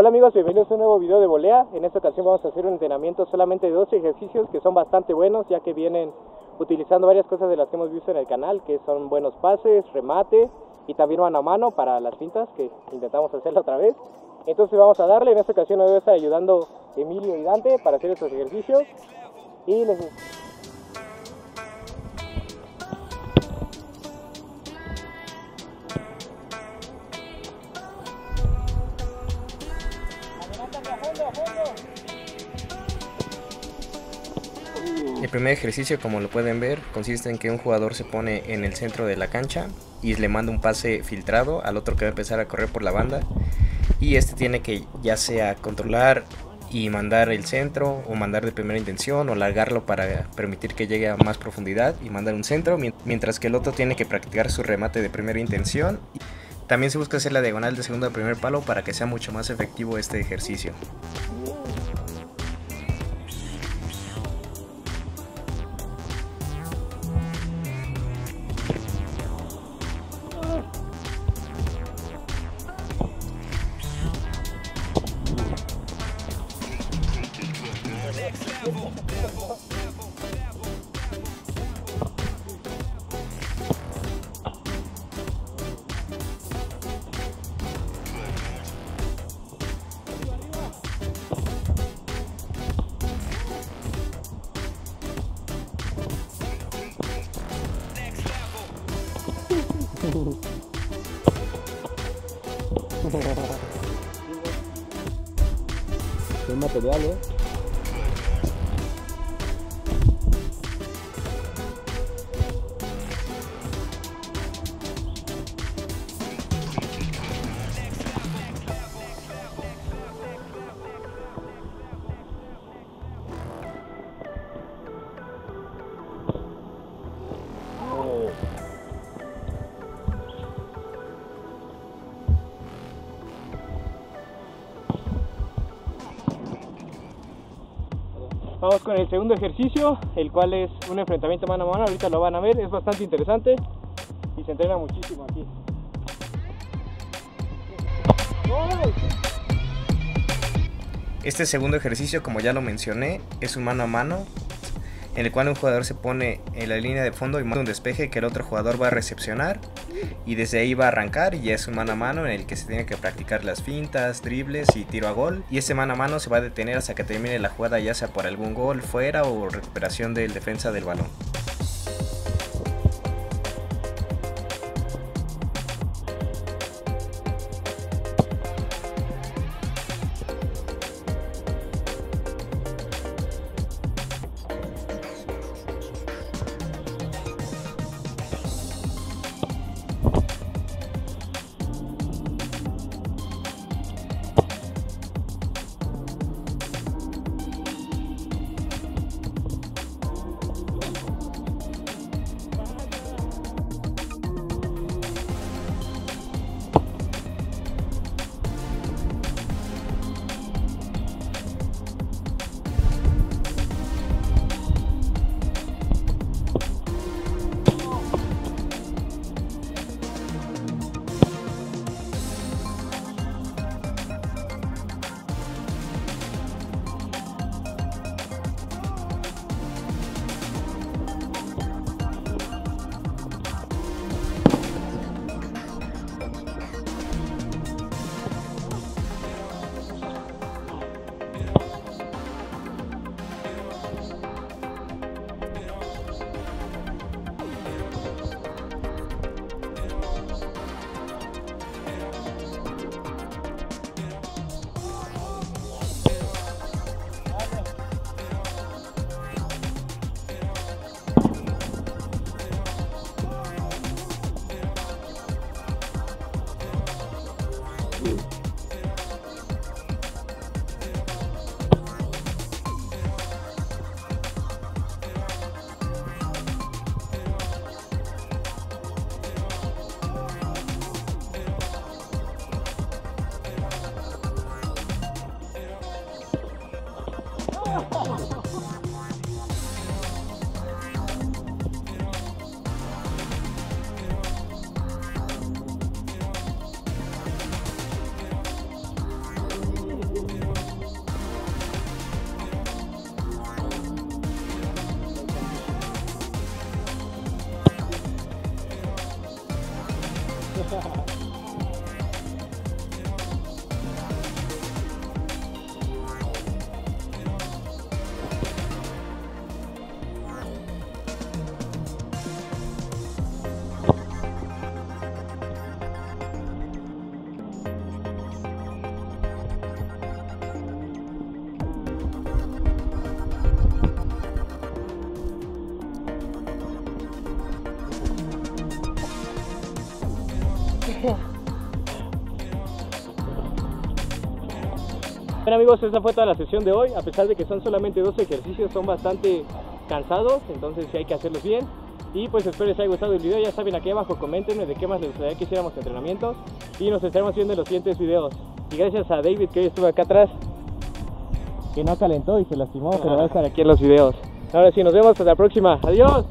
Hola amigos, bienvenidos a un nuevo video de volea. En esta ocasión vamos a hacer un entrenamiento solamente de 12 ejercicios que son bastante buenos, ya que vienen utilizando varias cosas de las que hemos visto en el canal, que son buenos pases, remate y también mano a mano para las pintas, que intentamos hacerlo otra vez. Entonces vamos a darle. En esta ocasión nos va a estar ayudando Emilio y Dante para hacer estos ejercicios. Y el primer ejercicio, como lo pueden ver, consiste en que un jugador se pone en el centro de la cancha y le manda un pase filtrado al otro que va a empezar a correr por la banda, y este tiene que ya sea controlar y mandar el centro, o mandar de primera intención, o largarlo para permitir que llegue a más profundidad y mandar un centro, mientras que el otro tiene que practicar su remate de primera intención. También se busca hacer la diagonal de segundo al primer palo para que sea mucho más efectivo este ejercicio. Qué material, Vamos con el segundo ejercicio, el cual es un enfrentamiento mano a mano. Ahorita lo van a ver, es bastante interesante y se entrena muchísimo aquí. Este segundo ejercicio, como ya lo mencioné, es un mano a mano, en el cual un jugador se pone en la línea de fondo y manda un despeje que el otro jugador va a recepcionar, y desde ahí va a arrancar, y ya es un mano a mano en el que se tiene que practicar las fintas, dribles y tiro a gol, y ese mano a mano se va a detener hasta que termine la jugada, ya sea por algún gol, fuera o recuperación del defensa del balón. Bueno amigos, esa fue toda la sesión de hoy. A pesar de que son solamente 12 ejercicios, son bastante cansados, entonces sí hay que hacerlos bien. Y pues espero les haya gustado el video. Ya saben, aquí abajo coméntenme de qué más les gustaría que hiciéramos entrenamientos y nos estaremos viendo en los siguientes videos. Y gracias a David, que hoy estuvo acá atrás, que no calentó y se lastimó, pero va a estar aquí en los videos. Ahora sí, nos vemos hasta la próxima. Adiós.